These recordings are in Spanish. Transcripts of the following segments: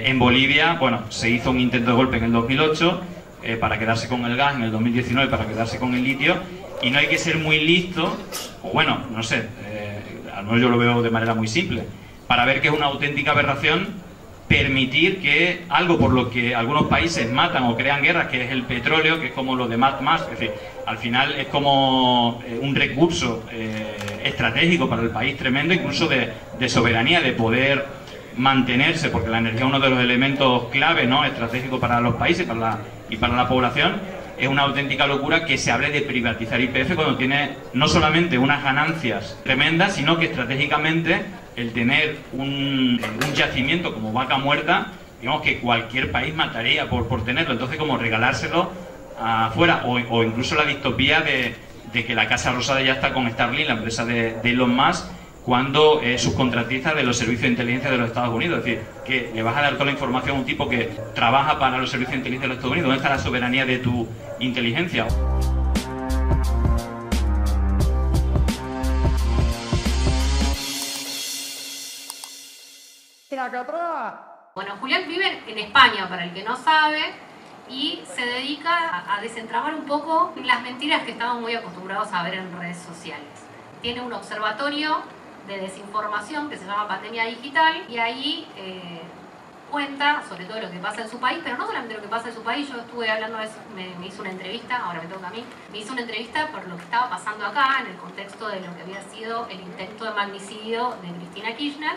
En Bolivia, bueno, se hizo un intento de golpe en el 2008 para quedarse con el gas, en el 2019 para quedarse con el litio, y no hay que ser muy listo, o bueno, no sé, al menos yo lo veo de manera muy simple, para ver que es una auténtica aberración permitir que algo por lo que algunos países matan o crean guerras, que es el petróleo, que es como lo de Mad Max, es decir, al final es como un recurso estratégico para el país tremendo, incluso de soberanía, de poder mantenerse, porque la energía es uno de los elementos clave, ¿no?, estratégico para los países y para la población. Es una auténtica locura que se hable de privatizar YPF cuando tiene no solamente unas ganancias tremendas, sino que estratégicamente el tener un yacimiento como vaca muerta, digamos que cualquier país mataría por tenerlo. Entonces, como regalárselo afuera, o incluso la distopía de que la Casa Rosada ya está con Starlink, la empresa de Elon Musk, cuando subcontratistas de los servicios de inteligencia de los Estados Unidos. Es decir, que le vas a dar toda la información a un tipo que trabaja para los servicios de inteligencia de los Estados Unidos. ¿Dónde está la soberanía de tu inteligencia? Bueno, Julián vive en España, para el que no sabe, y se dedica a desentrabar un poco las mentiras que estamos muy acostumbrados a ver en redes sociales. Tiene un observatorio de desinformación que se llama Pandemia Digital, y ahí cuenta sobre todo lo que pasa en su país, pero no solamente lo que pasa en su país. Yo estuve hablando, me hizo una entrevista, ahora me toca a mí, me hizo una entrevista por lo que estaba pasando acá en el contexto de lo que había sido el intento de magnicidio de Cristina Kirchner,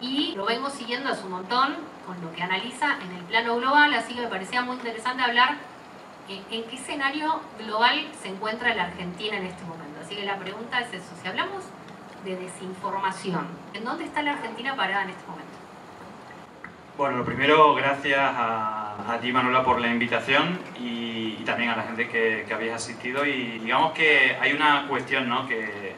y lo vengo siguiendo hace un montón con lo que analiza en el plano global, así que me parecía muy interesante hablar en qué escenario global se encuentra la Argentina en este momento. Así que la pregunta es eso, si hablamos de desinformación, ¿en dónde está la Argentina parada en este momento? Bueno, lo primero, gracias a ti, Manuela, por la invitación y también a la gente que habéis asistido. Y digamos que hay una cuestión, ¿no?, que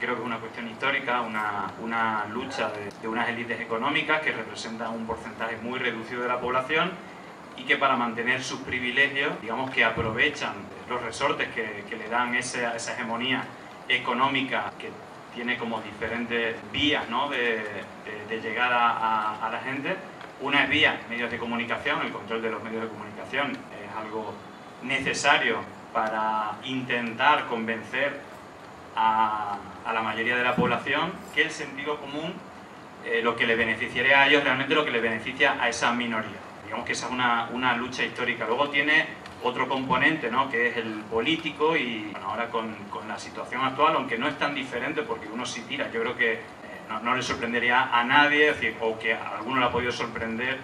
creo que es una cuestión histórica, una lucha de unas élites económicas que representan un porcentaje muy reducido de la población y que para mantener sus privilegios, digamos que aprovechan los resortes que le dan esa hegemonía económica que tiene como diferentes vías, ¿no?, de llegar a la gente. Una es vía medios de comunicación, el control de los medios de comunicación es algo necesario para intentar convencer a la mayoría de la población que el sentido común, lo que le beneficiaría a ellos, realmente lo que le beneficia a esa minoría. Digamos que esa es una lucha histórica. Luego tiene otro componente, ¿no?, que es el político, y bueno, ahora con la situación actual, aunque no es tan diferente porque uno sí tira, yo creo que no le sorprendería a nadie, es decir, o que a alguno le ha podido sorprender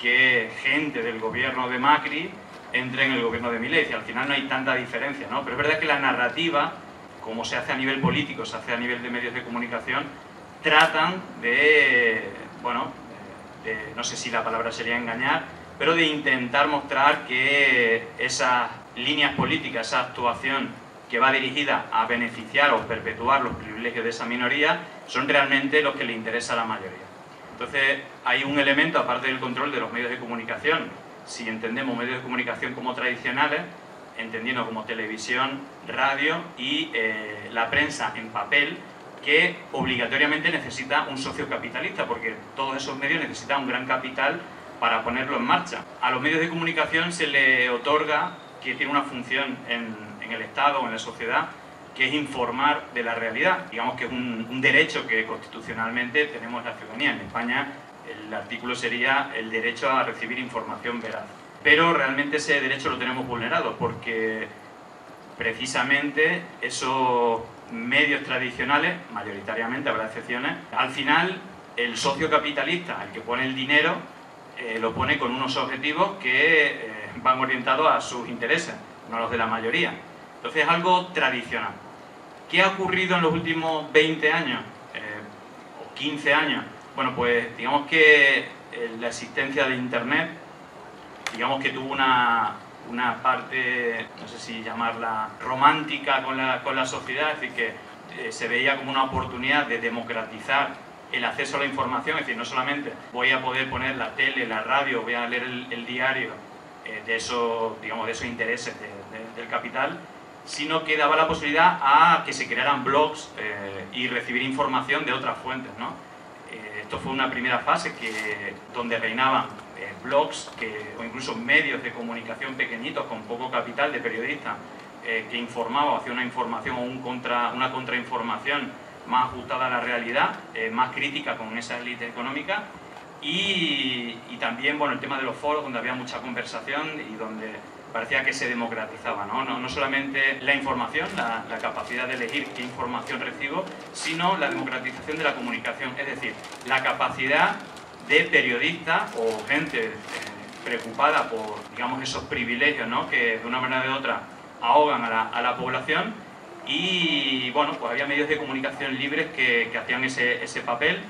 que gente del gobierno de Macri entre en el gobierno de Milei, al final no hay tanta diferencia, ¿no? Pero es verdad que la narrativa, como se hace a nivel político, se hace a nivel de medios de comunicación, tratan de, bueno, no sé si la palabra sería engañar, pero de intentar mostrar que esas líneas políticas, esa actuación que va dirigida a beneficiar o perpetuar los privilegios de esa minoría, son realmente los que le interesa a la mayoría. Entonces, hay un elemento, aparte del control de los medios de comunicación, si entendemos medios de comunicación como tradicionales, entendiendo como televisión, radio y la prensa en papel, que obligatoriamente necesita un socio capitalista, porque todos esos medios necesitan un gran capital para ponerlo en marcha. A los medios de comunicación se le otorga que tiene una función en el Estado o en la sociedad, que es informar de la realidad. Digamos que es un derecho que constitucionalmente tenemos la ciudadanía. En España el artículo sería el derecho a recibir información veraz. Pero realmente ese derecho lo tenemos vulnerado porque precisamente esos medios tradicionales, mayoritariamente, habrá excepciones, al final el socio capitalista, el que pone el dinero, lo pone con unos objetivos que van orientados a sus intereses, no a los de la mayoría. Entonces es algo tradicional. ¿Qué ha ocurrido en los últimos 20 años o 15 años? Bueno, pues digamos que la existencia de Internet, digamos que tuvo una parte, no sé si llamarla romántica con la sociedad, es decir, que se veía como una oportunidad de democratizar el acceso a la información, es decir, no solamente voy a poder poner la tele, la radio, voy a leer el diario de esos, digamos, de esos intereses del capital, sino que daba la posibilidad a que se crearan blogs y recibir información de otras fuentes, ¿no? Esto fue una primera fase donde reinaban blogs o incluso medios de comunicación pequeñitos con poco capital de periodistas que informaban o hacían una información o una contrainformación más ajustada a la realidad, más crítica con esa élite económica. Y también, bueno, el tema de los foros, donde había mucha conversación y donde parecía que se democratizaba, ¿no? No solamente la información, la capacidad de elegir qué información recibo, sino la democratización de la comunicación, es decir, la capacidad de periodistas o gente preocupada por, digamos, esos privilegios, ¿no?, que de una manera u otra ahogan a la población. Y bueno, pues había medios de comunicación libres que hacían ese papel.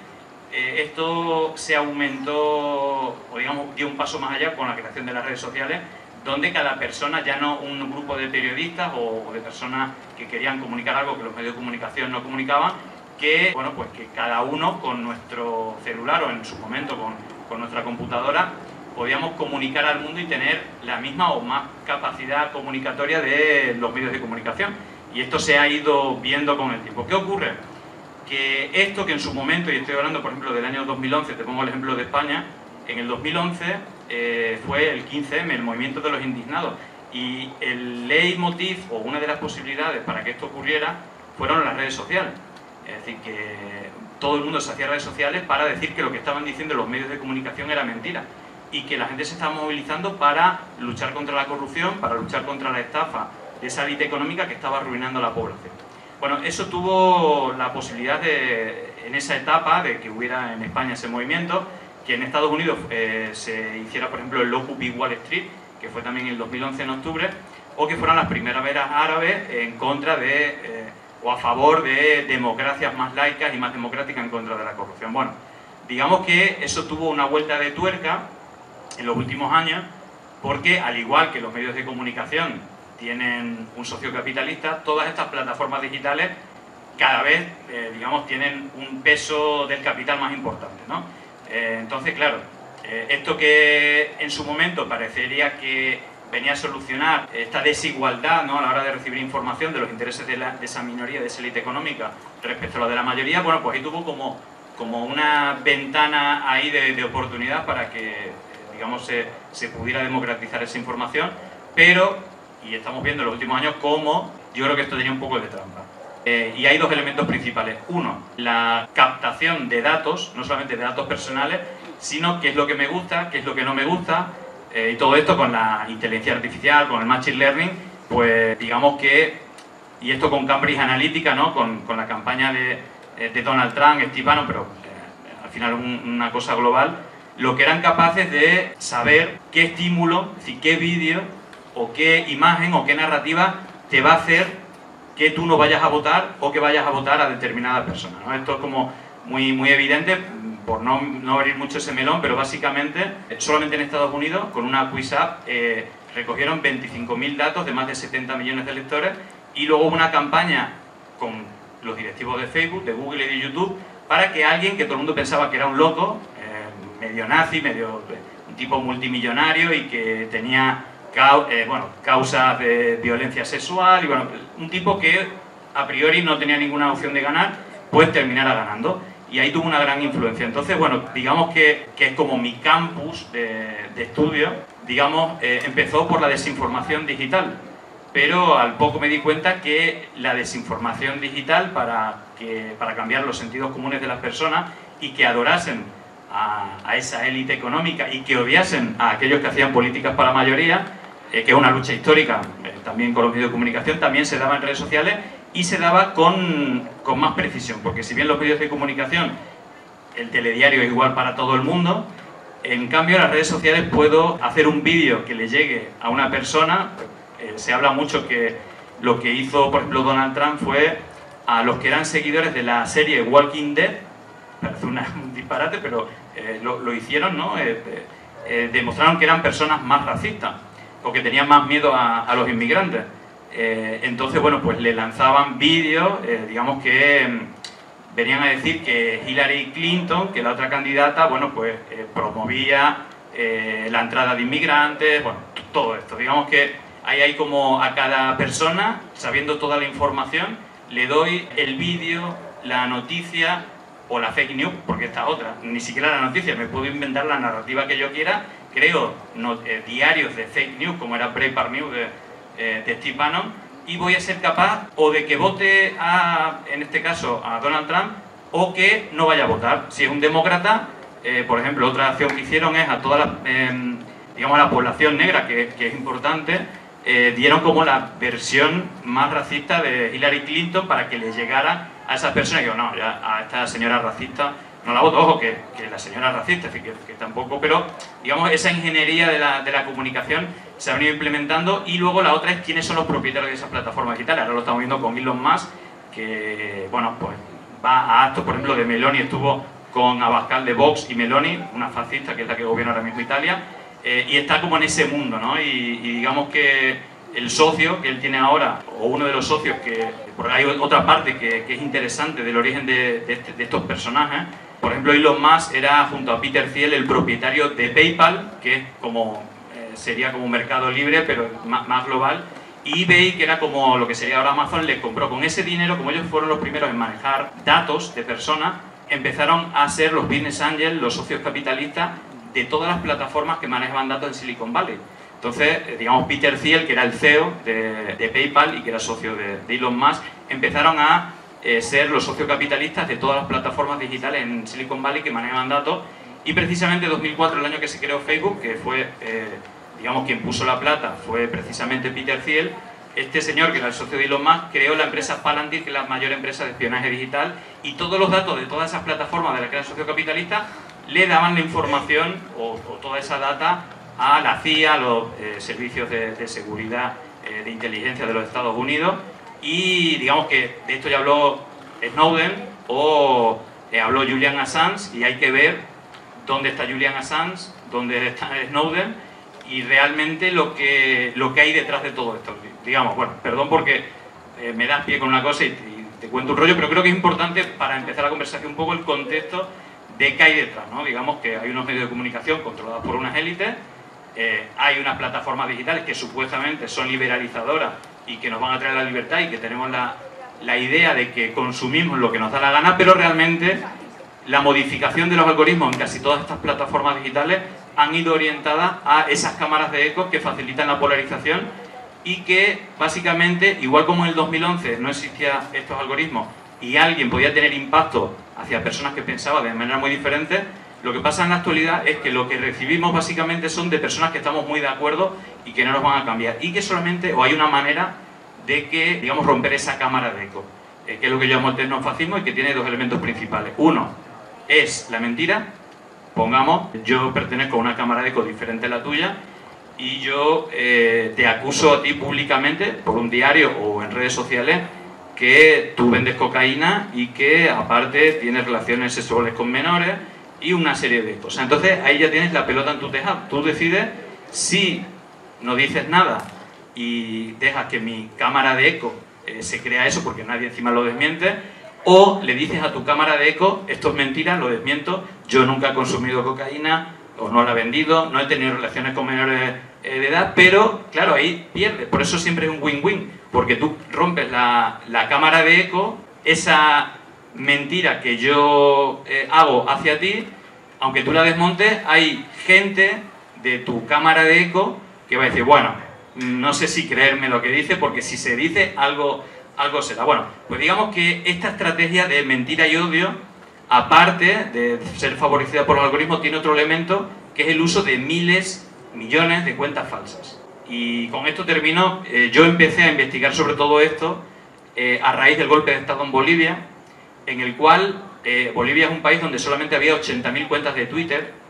Esto se aumentó, o digamos, dio un paso más allá con la creación de las redes sociales, donde cada persona, ya no un grupo de periodistas o de personas que querían comunicar algo que los medios de comunicación no comunicaban, que, bueno, pues que cada uno con nuestro celular o en su momento con nuestra computadora podíamos comunicar al mundo y tener la misma o más capacidad comunicatoria de los medios de comunicación. Y esto se ha ido viendo con el tiempo. ¿Qué ocurre? Que esto que en su momento, y estoy hablando por ejemplo del año 2011, te pongo el ejemplo de España, en el 2011 fue el 15M, el movimiento de los indignados, y el leitmotiv o una de las posibilidades para que esto ocurriera fueron las redes sociales. Es decir, que todo el mundo se hacía redes sociales para decir que lo que estaban diciendo los medios de comunicación era mentira, y que la gente se estaba movilizando para luchar contra la corrupción, para luchar contra la estafa de esa élite económica que estaba arruinando a la población. Bueno, eso tuvo la posibilidad en esa etapa de que hubiera en España ese movimiento, que en Estados Unidos se hiciera, por ejemplo, el Occupy Wall Street, que fue también en el 2011 en octubre, o que fueran las primaveras árabes en contra de, o a favor de democracias más laicas y más democráticas en contra de la corrupción. Bueno, digamos que eso tuvo una vuelta de tuerca en los últimos años, porque al igual que los medios de comunicación tienen un socio capitalista, todas estas plataformas digitales cada vez, digamos, tienen un peso del capital más importante, ¿no? Entonces, claro, esto que en su momento parecería que venía a solucionar esta desigualdad, ¿no?, a la hora de recibir información de los intereses de esa minoría, de esa élite económica, respecto a lo de la mayoría, bueno, pues ahí tuvo como una ventana ahí de oportunidad para que, digamos, se pudiera democratizar esa información, pero... Y estamos viendo en los últimos años cómo yo creo que esto tenía un poco de trampa. Y hay dos elementos principales. Uno, la captación de datos, no solamente de datos personales, sino qué es lo que me gusta, qué es lo que no me gusta. Y todo esto con la inteligencia artificial, con el machine learning, pues digamos que... Y esto con Cambridge Analytica, ¿no?, con la campaña de Donald Trump, Steve Bannon, pero al final una cosa global. Lo que eran capaces de saber qué estímulo, es decir, qué vídeo, o qué imagen o qué narrativa te va a hacer que tú no vayas a votar o que vayas a votar a determinada persona, ¿no? Esto es como muy, muy evidente, por no abrir mucho ese melón, pero básicamente, solamente en Estados Unidos, con una QuizApp, recogieron 25.000 datos de más de 70 millones de electores, y luego una campaña con los directivos de Facebook, de Google y de YouTube, para que alguien que todo el mundo pensaba que era un loco, medio nazi, medio un tipo multimillonario y que tenía... bueno, causas de violencia sexual, y bueno, un tipo que a priori no tenía ninguna opción de ganar, pues terminara ganando, y ahí tuvo una gran influencia. Entonces, bueno, digamos que es como mi campus de estudio, digamos, empezó por la desinformación digital, pero al poco me di cuenta que la desinformación digital, para cambiar los sentidos comunes de las personas y que adorasen a esa élite económica y que odiasen a aquellos que hacían políticas para la mayoría, que es una lucha histórica, también con los medios de comunicación, también se daba en redes sociales y se daba con más precisión, porque si bien los medios de comunicación, el telediario es igual para todo el mundo, en cambio en las redes sociales puedo hacer un vídeo que le llegue a una persona. Se habla mucho que lo que hizo, por ejemplo, Donald Trump fue a los que eran seguidores de la serie Walking Dead, parece un disparate, pero lo hicieron, ¿no? Demostraron que eran personas más racistas, porque tenían más miedo a los inmigrantes. Entonces, bueno, pues le lanzaban vídeos, digamos que venían a decir que Hillary Clinton, que la otra candidata, bueno, pues promovía la entrada de inmigrantes, bueno, todo esto. Digamos que ahí hay como a cada persona, sabiendo toda la información, le doy el vídeo, la noticia, o la fake news, porque esta otra, ni siquiera la noticia, me puedo inventar la narrativa que yo quiera, creo diarios de fake news, como era Breitbart News de Steve Bannon, y voy a ser capaz o de que vote a, en este caso, a Donald Trump, o que no vaya a votar. Si es un demócrata, por ejemplo, otra acción que hicieron es a toda la, digamos, a la población negra, que es importante, dieron como la versión más racista de Hillary Clinton para que le llegara a esas personas. Digo, no, ya a esta señora racista no la voto, ojo, que la señora es racista, que tampoco, pero digamos esa ingeniería de la comunicación se ha venido implementando. Y luego la otra es quiénes son los propietarios de esas plataformas digitales. Ahora lo estamos viendo con Elon Musk, que bueno, pues va a actos, por ejemplo, de Meloni, estuvo con Abascal de Vox y Meloni, una fascista que es la que gobierna ahora mismo Italia, y está como en ese mundo, ¿no? Y digamos que el socio que él tiene ahora, o uno de los socios, que por ahí hay otra parte que es interesante del origen de estos personajes. Por ejemplo, Elon Musk era, junto a Peter Thiel, el propietario de PayPal, que es como, sería como un mercado libre, pero más global. Y eBay, que era como lo que sería ahora Amazon, les compró. Con ese dinero, como ellos fueron los primeros en manejar datos de personas, empezaron a ser los business angels, los socios capitalistas de todas las plataformas que manejaban datos en Silicon Valley. Entonces, digamos, Peter Thiel, que era el CEO de PayPal y que era socio de Elon Musk, empezaron a ser los socios capitalistas de todas las plataformas digitales en Silicon Valley que manejaban datos. Y precisamente en 2004, el año que se creó Facebook, que fue, digamos, quien puso la plata, fue precisamente Peter Thiel. Este señor, que era el socio de Elon Musk, creó la empresa Palantir, que es la mayor empresa de espionaje digital, y todos los datos de todas esas plataformas de las que era socio capitalista le daban la información o toda esa data a la CIA, a los servicios de seguridad, de inteligencia de los Estados Unidos. Y digamos que de esto ya habló Snowden o habló Julian Assange, y hay que ver dónde está Julian Assange, dónde está Snowden y realmente lo que hay detrás de todo esto. Digamos, bueno, perdón porque me das pie con una cosa y te cuento un rollo, pero creo que es importante para empezar la conversación un poco el contexto de qué hay detrás, ¿no? Digamos que hay unos medios de comunicación controlados por unas élites. Hay unas plataformas digitales que supuestamente son liberalizadoras y que nos van a traer la libertad y que tenemos la idea de que consumimos lo que nos da la gana, pero realmente la modificación de los algoritmos en casi todas estas plataformas digitales han ido orientadas a esas cámaras de eco que facilitan la polarización y que básicamente, igual como en el 2011 no existían estos algoritmos y alguien podía tener impacto hacia personas que pensaban de manera muy diferente, lo que pasa en la actualidad es que lo que recibimos básicamente son de personas que estamos muy de acuerdo y que no nos van a cambiar, y que solamente o hay una manera de que, digamos, romper esa cámara de eco, que es lo que yo llamo el tecnofascismo, y que tiene dos elementos principales. Uno es la mentira. Pongamos, yo pertenezco a una cámara de eco diferente a la tuya y yo te acuso a ti públicamente por un diario o en redes sociales que tú vendes cocaína y que aparte tienes relaciones sexuales con menores y una serie de cosas. Entonces ahí ya tienes la pelota en tu tejado. Tú decides si no dices nada y dejas que mi cámara de eco se crea eso porque nadie encima lo desmiente, o le dices a tu cámara de eco, esto es mentira, lo desmiento, yo nunca he consumido cocaína o no la he vendido, no he tenido relaciones con menores de edad. Pero claro, ahí pierdes. Por eso siempre es un win-win, porque tú rompes la cámara de eco, esa mentira que yo hago hacia ti, aunque tú la desmontes, hay gente de tu cámara de eco que va a decir, bueno, no sé si creerme lo que dice, porque si se dice algo será. Bueno, pues digamos que esta estrategia de mentira y odio, aparte de ser favorecida por los algoritmos, tiene otro elemento, que es el uso de miles, millones de cuentas falsas. Y con esto termino. Yo empecé a investigar sobre todo esto a raíz del golpe de Estado en Bolivia, en el cual Bolivia es un país donde solamente había 80.000 cuentas de Twitter.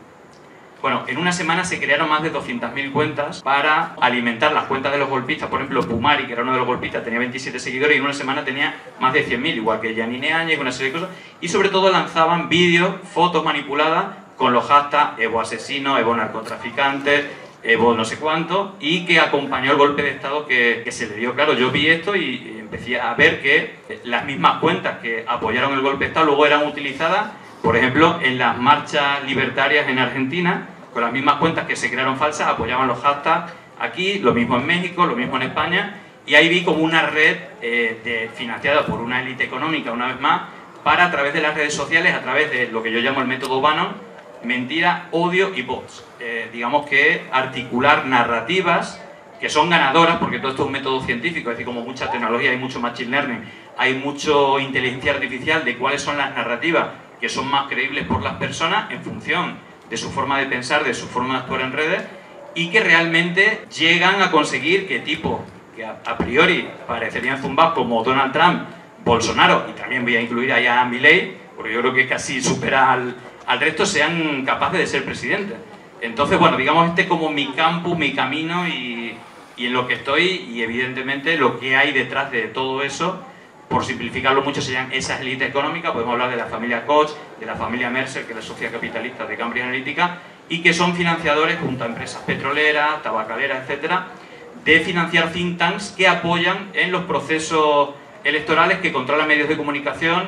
Bueno, en una semana se crearon más de 200.000 cuentas para alimentar las cuentas de los golpistas. Por ejemplo, Pumari, que era uno de los golpistas, tenía 27 seguidores y en una semana tenía más de 100.000, igual que Yanine Áñez, una serie de cosas. Y sobre todo lanzaban vídeos, fotos manipuladas con los hashtags Evo asesino, Evo narcotraficante, Evo no sé cuánto, y que acompañó el golpe de Estado que se le dio. Claro, yo vi esto y empecé a ver que las mismas cuentas que apoyaron el golpe de Estado luego eran utilizadas, por ejemplo, en las marchas libertarias en Argentina, con las mismas cuentas que se crearon falsas, apoyaban los hashtags aquí, lo mismo en México, lo mismo en España. Y ahí vi como una red financiada por una élite económica, una vez más, para, a través de las redes sociales, a través de lo que yo llamo el método Bannon, mentira, odio y bots. Digamos que articular narrativas que son ganadoras, porque todo esto es un método científico, es decir, como mucha tecnología, hay mucho machine learning, hay mucho inteligencia artificial de cuáles son las narrativas que son más creíbles por las personas en función de su forma de pensar, de su forma de actuar en redes, y que realmente llegan a conseguir que tipos que a priori parecerían zumbados como Donald Trump, Bolsonaro, y también voy a incluir allá a Milei, porque yo creo que casi supera al resto, sean capaces de ser presidentes. Entonces, bueno, digamos, este es como mi campus, mi camino y en lo que estoy, y evidentemente lo que hay detrás de todo eso, por simplificarlo mucho, serían esas élites económicas. Podemos hablar de la familia Koch, de la familia Mercer, que es la sociedad capitalista de Cambridge Analytica, y que son financiadores junto a empresas petroleras, tabacaleras, etcétera, de financiar think tanks que apoyan en los procesos electorales, que controlan medios de comunicación,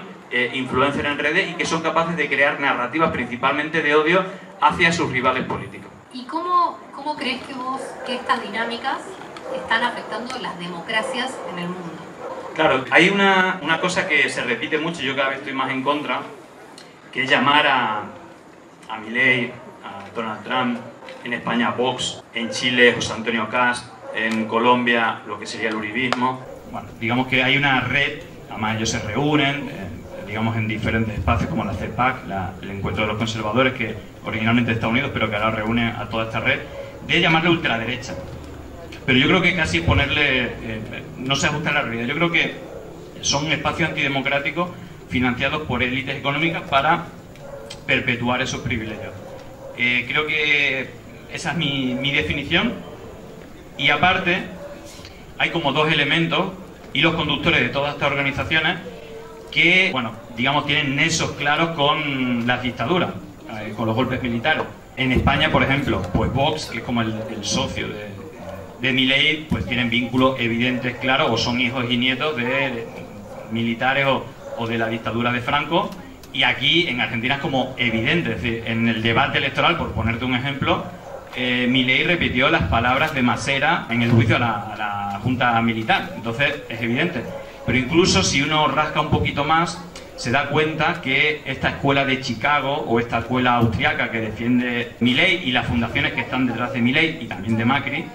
influencers en redes, y que son capaces de crear narrativas principalmente de odio hacia sus rivales políticos. ¿Y cómo crees que estas dinámicas están afectando las democracias en el mundo? Claro, hay una cosa que se repite mucho, yo cada vez estoy más en contra, que es llamar a Milei, a Donald Trump, en España Vox, en Chile José Antonio Kast, en Colombia lo que sería el uribismo. Bueno, digamos que hay una red, además ellos se reúnen, digamos, en diferentes espacios como la CEPAC, el encuentro de los conservadores, que originalmente de Estados Unidos, pero que ahora reúne a toda esta red, de llamarle ultraderecha. Pero yo creo que casi ponerle... no se ajusta a la realidad. Yo creo que son espacios antidemocráticos financiados por élites económicas para perpetuar esos privilegios. Creo que esa es mi definición. Y aparte, hay como dos elementos, y los conductores de todas estas organizaciones, que, bueno, digamos, tienen nexos claros con las dictaduras, con los golpes militares. En España, por ejemplo, pues Vox, que es como el socio de Milei, pues tienen vínculos evidentes, claros, o son hijos y nietos de militares o de la dictadura de Franco. Y aquí, en Argentina, es como evidente. Es decir, en el debate electoral, por ponerte un ejemplo, Milei repitió las palabras de Macera en el juicio a la Junta Militar. Entonces, es evidente. Pero incluso si uno rasca un poquito más, se da cuenta que esta escuela de Chicago o esta escuela austriaca que defiende Milei, y las fundaciones que están detrás de Milei y también de Macri,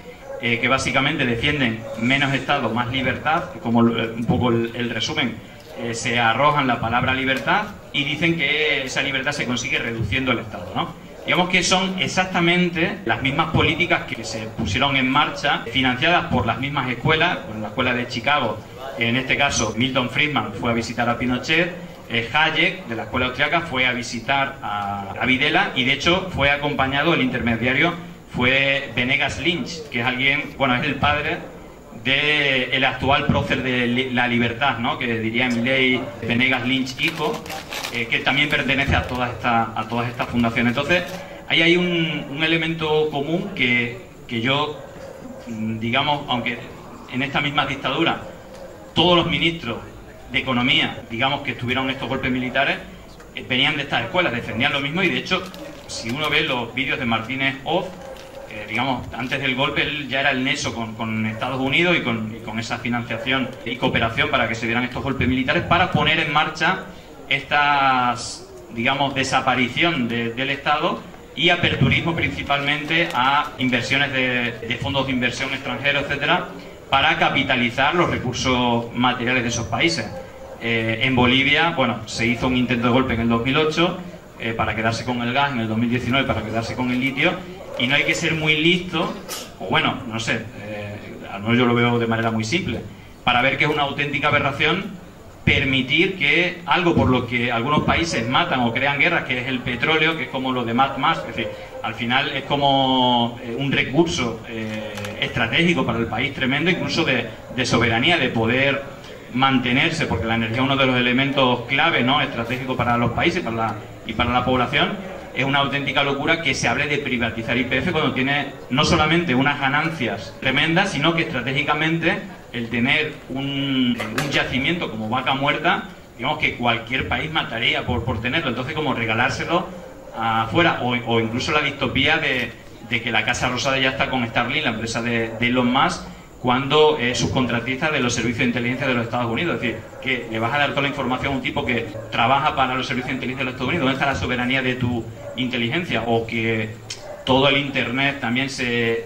que básicamente defienden menos Estado, más libertad, como un poco el resumen, se arrojan la palabra libertad y dicen que esa libertad se consigue reduciendo el Estado, ¿no? Digamos que son exactamente las mismas políticas que se pusieron en marcha, financiadas por las mismas escuelas. Bueno, la escuela de Chicago, en este caso Milton Friedman fue a visitar a Pinochet, Hayek, de la escuela austriaca, fue a visitar a Videla, y de hecho fue acompañado, el intermediario fue Venegas Lynch, que es alguien, bueno, es el padre del actual prócer de la libertad, ¿no? Que diría Milei, Venegas Lynch hijo, que también pertenece a todas estas fundaciones. Entonces, ahí hay un elemento común que yo, digamos, aunque en esta misma dictadura todos los ministros de economía, digamos, que estuvieron estos golpes militares, venían de estas escuelas, defendían lo mismo. Y de hecho, si uno ve los vídeos de Martínez Off, digamos, antes del golpe él ya era el nexo con Estados Unidos y con esa financiación y cooperación para que se dieran estos golpes militares, para poner en marcha estas, digamos, desaparición del Estado y aperturismo principalmente a inversiones de fondos de inversión extranjeros, etcétera, para capitalizar los recursos materiales de esos países. En Bolivia, bueno, se hizo un intento de golpe en el 2008 para quedarse con el gas, en el 2019 para quedarse con el litio. Y no hay que ser muy listo, o bueno, no sé, al menos yo lo veo de manera muy simple, para ver que es una auténtica aberración permitir que algo por lo que algunos países matan o crean guerras, que es el petróleo, que es como lo de Mad Max, es decir, al final es como un recurso estratégico para el país tremendo, incluso de soberanía, de poder mantenerse, porque la energía es uno de los elementos clave, ¿no?, estratégico para los países y para la población. Es una auténtica locura que se hable de privatizar YPF cuando tiene no solamente unas ganancias tremendas, sino que estratégicamente el tener un yacimiento como vaca muerta, digamos que cualquier país mataría por tenerlo. Entonces, como regalárselo afuera, o incluso la distopía de que la Casa Rosada ya está con Starlink, la empresa de Elon Musk, cuando es subcontratista de los servicios de inteligencia de los Estados Unidos. Es decir, que le vas a dar toda la información a un tipo que trabaja para los servicios de inteligencia de los Estados Unidos. ¿Dónde está la soberanía de tu inteligencia? O que todo el Internet también se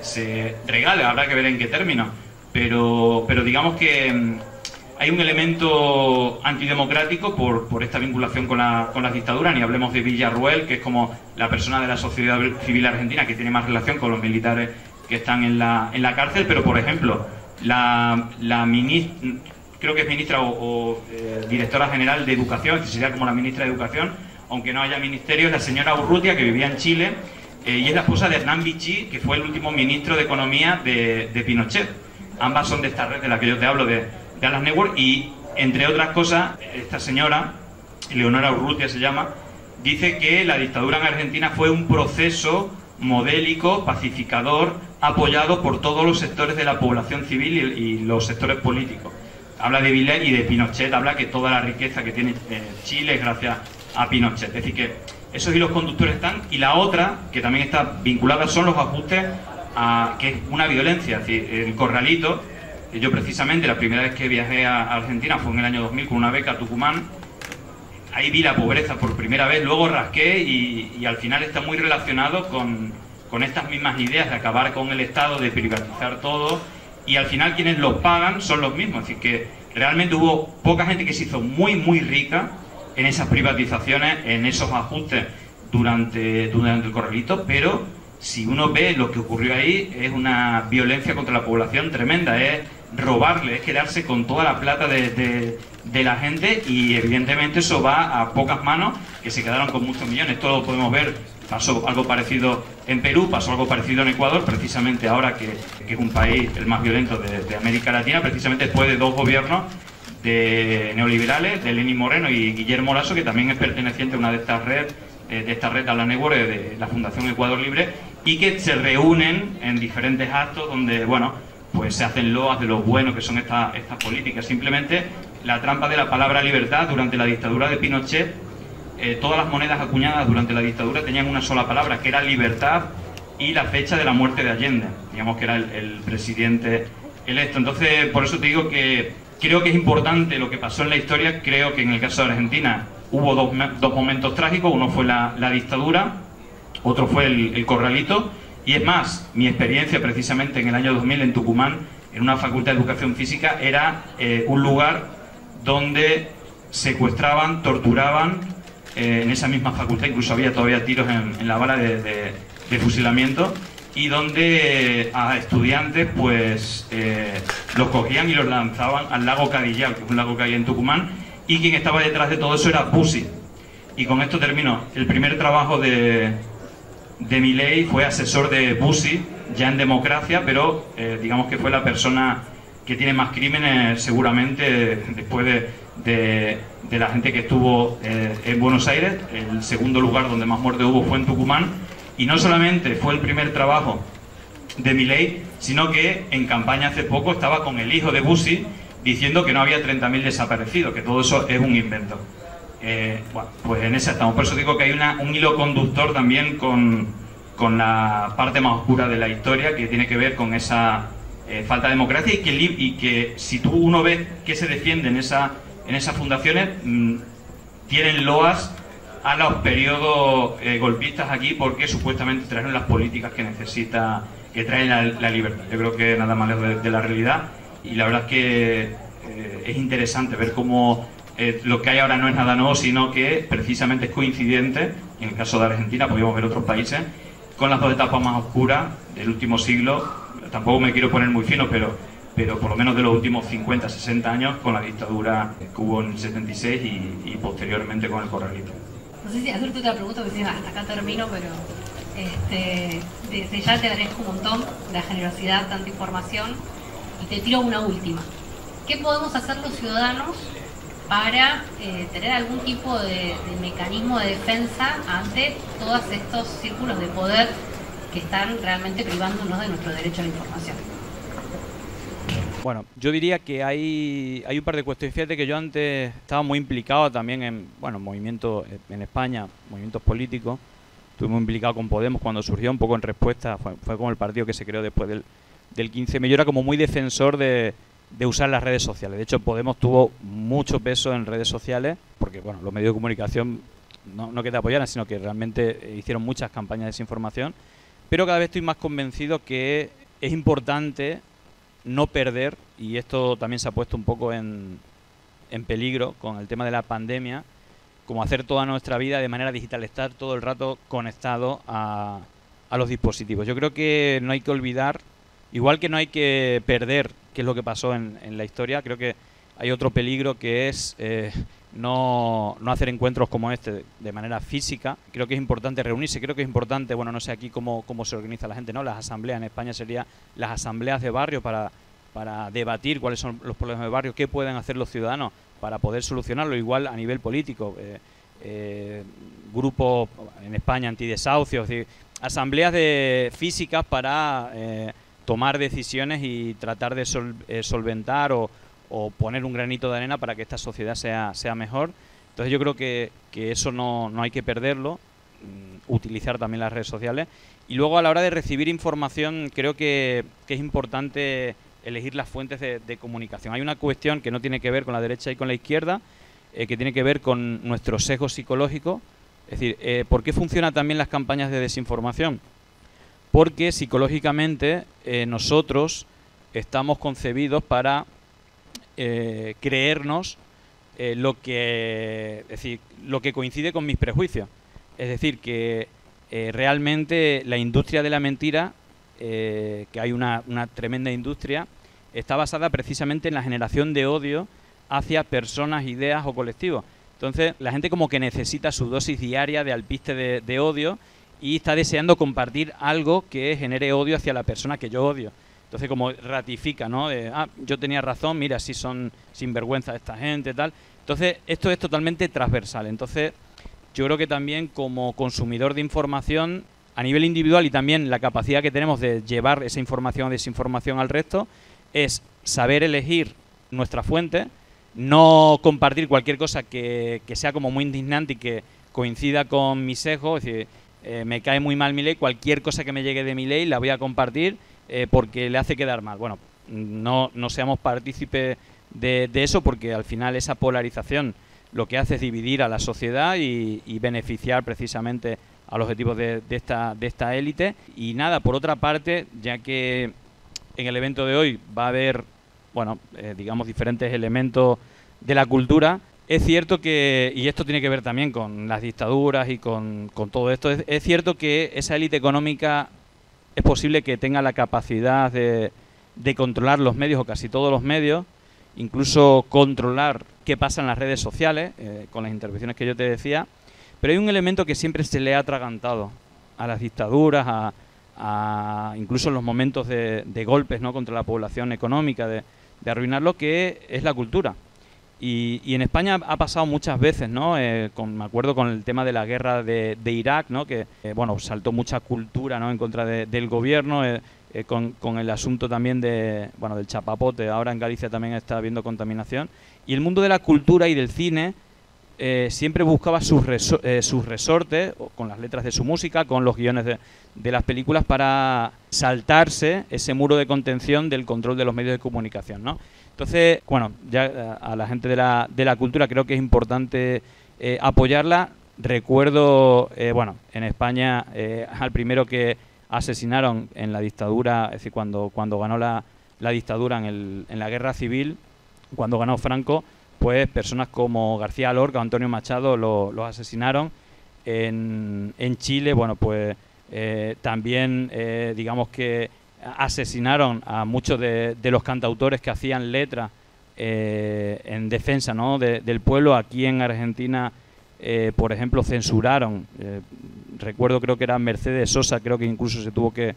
regale, habrá que ver en qué términos. Pero digamos que hay un elemento antidemocrático por esta vinculación con las dictaduras. Ni hablemos de Villarruel, que es como la persona de la sociedad civil argentina que tiene más relación con los militares que están en la cárcel. Pero, por ejemplo, la ministra, creo que es ministra o directora general de Educación, que sería como la ministra de Educación, aunque no haya ministerio, es la señora Urrutia, que vivía en Chile, y es la esposa de Hernán Vichy, que fue el último ministro de Economía de Pinochet. Ambas son de esta red de la que yo te hablo, de Alan Network, y entre otras cosas esta señora, Leonora Urrutia se llama, dice que la dictadura en Argentina fue un proceso modélico, pacificador, apoyado por todos los sectores de la población civil y los sectores políticos. Habla de Milei y de Pinochet, habla que toda la riqueza que tiene Chile es gracias a Pinochet. Es decir, que esos hilos conductores están, y la otra, que también está vinculada, son los ajustes a, que es una violencia, es decir, el corralito. Yo precisamente la primera vez que viajé a Argentina fue en el año 2000 con una beca a Tucumán. Ahí vi la pobreza por primera vez, luego rasqué y al final está muy relacionado con estas mismas ideas de acabar con el Estado, de privatizar todo, y al final quienes los pagan son los mismos. Así que realmente hubo poca gente que se hizo muy muy rica en esas privatizaciones, en esos ajustes durante el corralito, pero si uno ve lo que ocurrió ahí, es una violencia contra la población tremenda, es robarle, es quedarse con toda la plata de la gente, y evidentemente eso va a pocas manos que se quedaron con muchos millones. Todo lo podemos ver, pasó algo parecido en Perú, pasó algo parecido en Ecuador, precisamente ahora que es un país el más violento de América Latina, precisamente después de dos gobiernos de neoliberales, de Lenín Moreno y Guillermo Lasso, que también es perteneciente a una de estas redes, de esta red Alan Network, de la Fundación Ecuador Libre, y que se reúnen en diferentes actos donde, bueno, pues se hacen loas de lo bueno que son estas políticas. Simplemente la trampa de la palabra libertad. Durante la dictadura de Pinochet, todas las monedas acuñadas durante la dictadura tenían una sola palabra, que era libertad, y la fecha de la muerte de Allende, digamos que era el presidente electo. Entonces, por eso te digo que creo que es importante lo que pasó en la historia. Creo que en el caso de Argentina hubo dos momentos trágicos. Uno fue la dictadura, otro fue el corralito. Y es más, mi experiencia precisamente en el año 2000 en Tucumán, en una facultad de educación física, era un lugar donde secuestraban, torturaban, en esa misma facultad, incluso había todavía tiros en la bala de fusilamiento, y donde a estudiantes pues los cogían y los lanzaban al lago Cadillal, que es un lago que hay en Tucumán. Y quien estaba detrás de todo eso era Bussi. Y con esto termino. El primer trabajo de Milei fue asesor de Bussi, ya en democracia, pero digamos que fue la persona que tiene más crímenes seguramente después de la gente que estuvo en Buenos Aires. El segundo lugar donde más muerte hubo fue en Tucumán. Y no solamente fue el primer trabajo de Milei, sino que en campaña hace poco estaba con el hijo de Bussi, diciendo que no había 30.000 desaparecidos, que todo eso es un invento. Bueno, pues en esa estamos. Por eso digo que hay un hilo conductor también con la parte más oscura de la historia, que tiene que ver con esa falta de democracia, y que si uno ve que se defiende en esas fundaciones, tienen loas a los periodos golpistas aquí, porque supuestamente traen las políticas que necesita, que traen la libertad. Yo creo que nada más lejos de la realidad. Y la verdad es que es interesante ver cómo lo que hay ahora no es nada nuevo, sino que precisamente es coincidente, en el caso de Argentina, podríamos ver otros países, con las dos etapas más oscuras del último siglo. Tampoco me quiero poner muy fino, pero por lo menos de los últimos 50, 60 años, con la dictadura que hubo en el 76 y posteriormente con el corralito. No sé si hacerte otra pregunta, que hasta acá termino, pero desde ya te agradezco un montón la generosidad, tanta información. Y te tiro una última. ¿Qué podemos hacer los ciudadanos para tener algún tipo de mecanismo de defensa ante todos estos círculos de poder que están realmente privándonos de nuestro derecho a la información? Bueno, yo diría que hay un par de cuestiones. Fíjate que yo antes estaba muy implicado también en, bueno, movimientos en España, movimientos políticos. Estuve muy implicado con Podemos cuando surgió, un poco en respuesta, fue como el partido que se creó después del del 15M, yo era como muy defensor de usar las redes sociales. De hecho, Podemos tuvo mucho peso en redes sociales porque, bueno, los medios de comunicación no que te apoyaran, sino que realmente hicieron muchas campañas de desinformación. Pero cada vez estoy más convencido que es importante no perder, y esto también se ha puesto un poco en peligro con el tema de la pandemia, como hacer toda nuestra vida de manera digital, estar todo el rato conectado a los dispositivos. Yo creo que no hay que olvidar, igual que no hay que perder, que es lo que pasó en la historia, creo que hay otro peligro que es no hacer encuentros como este de manera física. Creo que es importante reunirse, creo que es importante, bueno, no sé aquí cómo se organiza la gente, ¿no? Las asambleas en España serían las asambleas de barrio para debatir cuáles son los problemas de barrio, qué pueden hacer los ciudadanos para poder solucionarlo, igual a nivel político, grupos en España antidesahucios, asambleas físicas para tomar decisiones y tratar de solventar o poner un granito de arena para que esta sociedad sea mejor. Entonces yo creo que eso no hay que perderlo, utilizar también las redes sociales. Y luego a la hora de recibir información creo que es importante elegir las fuentes de comunicación. Hay una cuestión que no tiene que ver con la derecha y con la izquierda, que tiene que ver con nuestro sesgo psicológico. Es decir, ¿por qué funcionan también las campañas de desinformación? Porque psicológicamente nosotros estamos concebidos para creernos lo que coincide con mis prejuicios. Es decir, que realmente la industria de la mentira, que hay una tremenda industria, está basada precisamente en la generación de odio hacia personas, ideas o colectivos. Entonces la gente como que necesita su dosis diaria de alpiste de odio y está deseando compartir algo que genere odio hacia la persona que yo odio. Entonces como ratifica, ¿no? Yo tenía razón, mira, sí son sinvergüenza esta gente, tal. Entonces esto es totalmente transversal. Entonces yo creo que también como consumidor de información a nivel individual y también la capacidad que tenemos de llevar esa información o desinformación al resto es saber elegir nuestra fuente, no compartir cualquier cosa que sea como muy indignante y que coincida con mis sesgos. Es decir, me cae muy mal Milei, cualquier cosa que me llegue de Milei la voy a compartir porque le hace quedar mal. Bueno, no seamos partícipes de eso, porque al final esa polarización lo que hace es dividir a la sociedad y beneficiar precisamente a los objetivos de esta élite. Y nada, por otra parte, ya que en el evento de hoy va a haber, bueno, digamos, diferentes elementos de la cultura, es cierto que, y esto tiene que ver también con las dictaduras y con todo esto, es cierto que esa élite económica es posible que tenga la capacidad de controlar los medios o casi todos los medios, incluso controlar qué pasa en las redes sociales, con las intervenciones que yo te decía. Pero hay un elemento que siempre se le ha atragantado a las dictaduras, incluso en los momentos de golpes, ¿no?, contra la población económica, de arruinarlo, que es la cultura. Y en España ha pasado muchas veces, ¿no? Me acuerdo con el tema de la guerra de Irak, ¿no?, que bueno, saltó mucha cultura, ¿no?, en contra del gobierno, con el asunto también del chapapote. Ahora en Galicia también está habiendo contaminación. Y el mundo de la cultura y del cine siempre buscaba sus resortes, con las letras de su música, con los guiones de las películas, para saltarse ese muro de contención del control de los medios de comunicación, ¿no? Entonces, bueno, ya a la gente de la cultura creo que es importante apoyarla. Recuerdo, en España al primero que asesinaron en la dictadura, es decir, cuando ganó la dictadura en la guerra civil, cuando ganó Franco, pues personas como García Lorca, Antonio Machado los asesinaron. En Chile, bueno, pues también digamos que asesinaron a muchos de los cantautores que hacían letras en defensa, ¿no?, del pueblo. Aquí en Argentina, por ejemplo, censuraron. Recuerdo, creo que era Mercedes Sosa, creo que incluso se tuvo que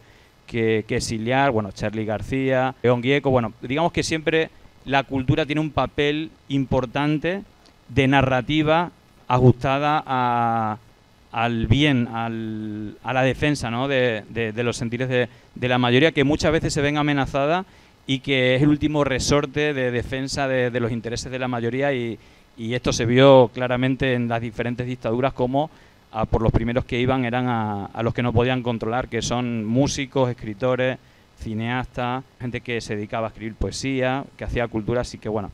exiliar. Bueno, Charly García, León Gieco. Bueno, digamos que siempre la cultura tiene un papel importante de narrativa ajustada al bien, a la defensa, ¿no?, de los sentires de la mayoría, que muchas veces se ven amenazada y que es el último resorte de defensa de los intereses de la mayoría, y esto se vio claramente en las diferentes dictaduras, como por los primeros que iban eran a los que no podían controlar, que son músicos, escritores, cineasta, gente que se dedicaba a escribir poesía, que hacía cultura, así que bueno,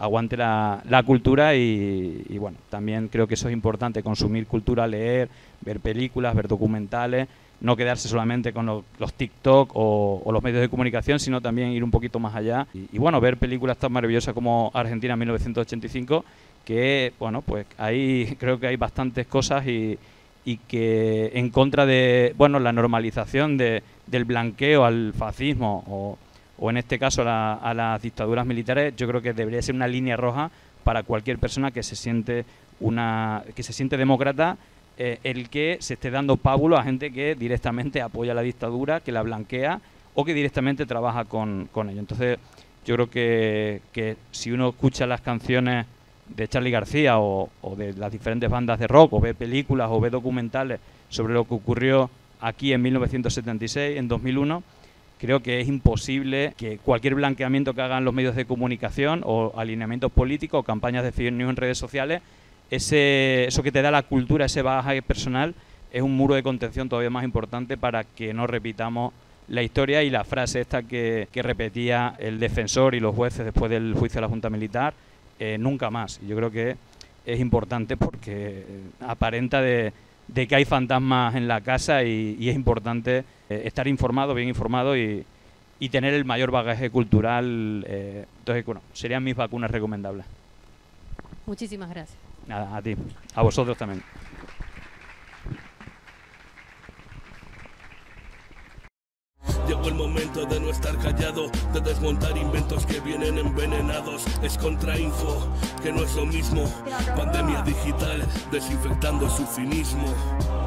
aguante la cultura y bueno, también creo que eso es importante, consumir cultura, leer, ver películas, ver documentales, no quedarse solamente con los TikTok o los medios de comunicación, sino también ir un poquito más allá y bueno, ver películas tan maravillosas como Argentina 1985, que bueno, pues ahí creo que hay bastantes cosas y que en contra de, bueno, la normalización del blanqueo al fascismo o en este caso a las dictaduras militares, yo creo que debería ser una línea roja para cualquier persona que se siente demócrata, el que se esté dando pábulo a gente que directamente apoya la dictadura, que la blanquea o que directamente trabaja con ello. Entonces yo creo que si uno escucha las canciones de Charly García o de las diferentes bandas de rock, o ve películas o ve documentales sobre lo que ocurrió aquí en 1976, en 2001, creo que es imposible que cualquier blanqueamiento que hagan los medios de comunicación o alineamientos políticos o campañas de fake news en redes sociales, eso que te da la cultura, ese bagaje personal, es un muro de contención todavía más importante para que no repitamos la historia. Y la frase esta que repetía el defensor y los jueces después del juicio a la Junta Militar, nunca más. Yo creo que es importante porque aparenta de que hay fantasmas en la casa y es importante estar informado, bien informado y tener el mayor bagaje cultural. Entonces, bueno, serían mis vacunas recomendables. Muchísimas gracias. Nada, a ti, a vosotros también. Llegó el momento de no estar callado, de desmontar inventos que vienen envenenados. Es contrainfo, que no es lo mismo. Pandemia digital, desinfectando su cinismo.